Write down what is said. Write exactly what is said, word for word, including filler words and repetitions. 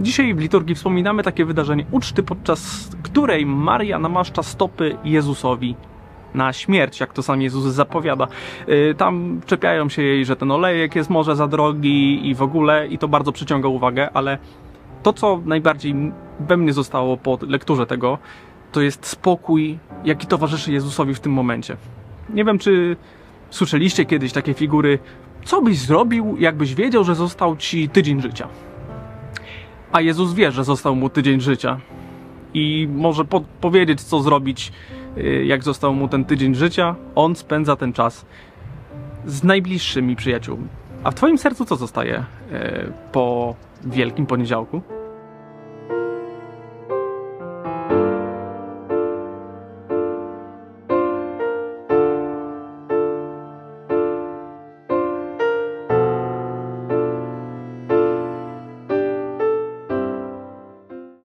Dzisiaj w liturgii wspominamy takie wydarzenie uczty, podczas której Maria namaszcza stopy Jezusowi na śmierć, jak to sam Jezus zapowiada. Tam czepiają się jej, że ten olejek jest może za drogi i w ogóle, i to bardzo przyciąga uwagę, ale to, co najbardziej we mnie zostało po lekturze tego, to jest spokój, jaki towarzyszy Jezusowi w tym momencie. Nie wiem, czy słyszeliście kiedyś takie figury, co byś zrobił, jakbyś wiedział, że został ci tydzień życia. A Jezus wie, że został mu tydzień życia i może powiedzieć, co zrobić, jak został mu ten tydzień życia. On spędza ten czas z najbliższymi przyjaciółmi. A w twoim sercu co zostaje po Wielkim Poniedziałku?